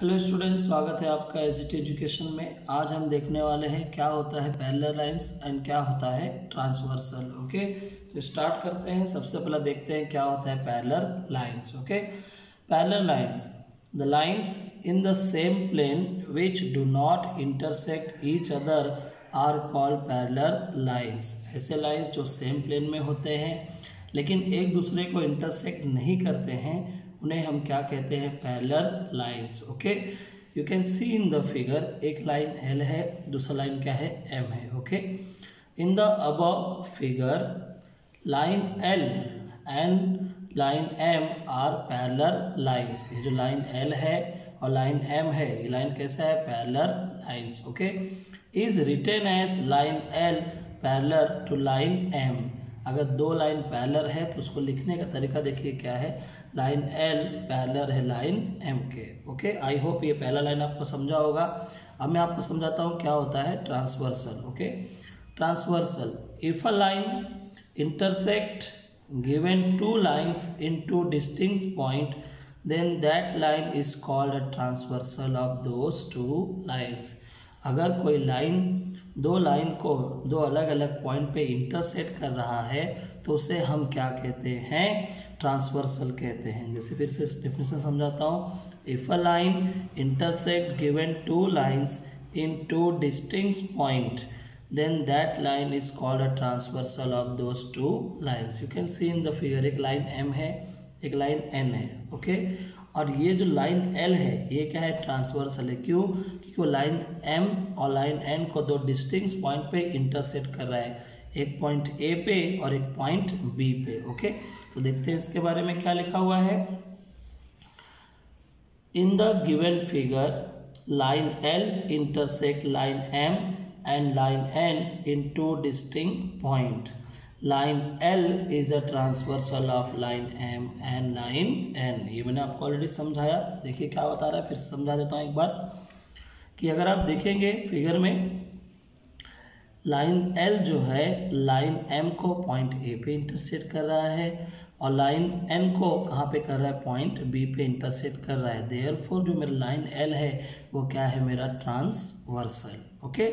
Hello student, स्वागत है आपका एस एजुकेशन में। आज हम देखने वाले हैं क्या होता है पैरेलल लाइंस एंड क्या होता है ट्रांसवर्सल। ओके, तो स्टार्ट करते हैं। सबसे पहले देखते हैं क्या होता है parallel lines. Okay, parallel lines the lines in the same plane which do not intersect each other are called parallel lines. ऐसे लाइंस जो सेम प्लेन में होते हैं लेकिन एक दूसरे को इंटरसेक्ट नहीं करते हैं, उन्हें हम क्या कहते हैं? Parallel lines. Okay, you can see in the figure, एक लाइन एल है, दूसरा लाइन क्या है? एम है। Okay, in the above figure line L and line M are parallel lines. ये जो लाइन एल है और लाइन एम है, ये लाइन कैसा है? Parallel lines. Okay, is written as line L parallel to line M. अगर दो लाइन पैरेलल है तो उसको लिखने का तरीका देखिए क्या है। लाइन एल पैरेलल है लाइन एम के। ओके, आई होप ये पहला लाइन आपको समझा होगा। अब मैं आपको समझाता हूँ क्या होता है transversal. Okay, transversal if a line intersect given two lines in two distinct point then that line is called a transversal of those two lines. अगर कोई लाइन दो लाइन को दो अलग अलग पॉइंट पे इंटरसेक्ट कर रहा है तो उसे हम क्या कहते हैं? ट्रांसवर्सल कहते हैं। जैसे फिर से डेफिनेशन समझाता हूँ। If a line intersect given two lines in two distinct point then that line is called a transversal of those two lines. You can see in the figure, एक लाइन एम है, एक line N है। Okay, और ये जो line L है ये क्या है? ट्रांसवर्सल है। क्यों? क्योंकि वो लाइन एम और लाइन एन को दो डिस्टिंक्ट पॉइंट पे इंटरसेक्ट कर रहा है, एक पॉइंट ए पे और एक पॉइंट बी पे। ओके, तो देखते हैं इसके बारे में क्या लिखा हुआ है। In the given figure line L intersect line M and line N in two distinct point. Line L is a transversal of line M and line N. ये मैंने आपको ऑलरेडी समझाया। देखिए क्या बता रहा है, फिर समझा देता हूँ एक बार कि अगर आप देखेंगे फिगर में लाइन एल जो है लाइन एम को पॉइंट ए पे इंटरसेक्ट कर रहा है और लाइन एन को कहाँ पे कर रहा है? पॉइंट बी पे इंटरसेक्ट कर रहा है। देयरफॉर जो मेरा लाइन एल है वो क्या है? मेरा ट्रांसवर्सल। ओके,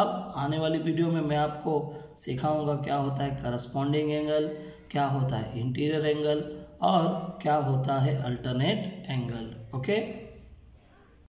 अब आने वाली वीडियो में मैं आपको सिखाऊंगा क्या होता है करस्पॉन्डिंग एंगल, क्या होता है इंटीरियर एंगल और क्या होता है अल्टरनेट एंगल। ओके।